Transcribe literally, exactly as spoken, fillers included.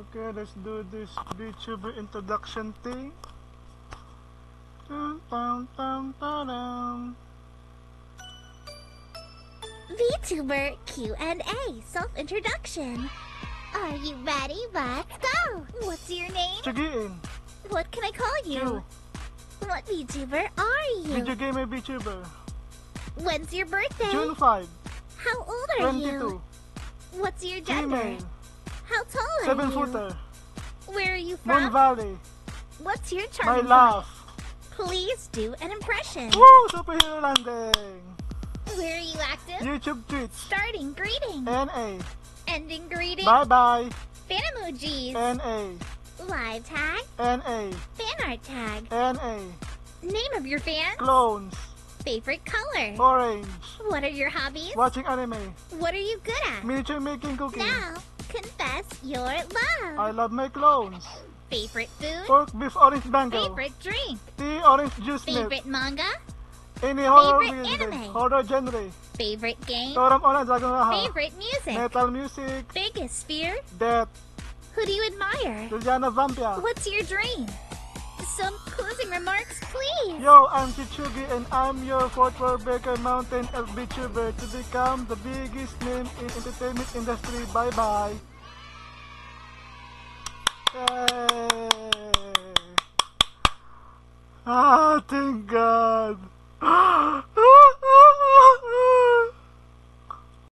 Okay, let's do this VTuber introduction thing. Dun, dun, dun, dun, dun. VTuber Q and A self-introduction. Are you ready? Let's go! What's your name? Chuchugi. What can I call you? Q. What VTuber are you? Video game and VTuber. When's your birthday? June fifth. How old are twenty-two. You? What's your gender? Female. How tall are Seven you? Seven-footer. Where are you from? Moon Valley. What's your charm? My laugh. Please do an impression. Woo! Superhero landing! Where are you active? YouTube tweets. Starting greeting. N A. Ending greeting. Bye-bye. Fan emojis. N A. Live tag. N A. Fan art tag. N A. Name of your fans. Clones. Favorite color? Orange. What are your hobbies? Watching anime. What are you good at? Miniature making cookies. Now, confess your love. I love my clones. Favorite food? Pork beef orange mango. Favorite drink? Tea orange juice milk. Favorite manga? Any horror Favorite anime? Game. Horror genre. Favorite game? Toram Orange Dragon Raha. Favorite music? Metal music. Biggest fear? Death. Who do you admire? Liliana Vampia. What's your dream? Some closing remarks, please. Yo, I'm Chuchugi and I'm your Fort Warbreaker Mountain VTuber to become the biggest name in entertainment industry. Bye bye. Yay. Ah, thank God.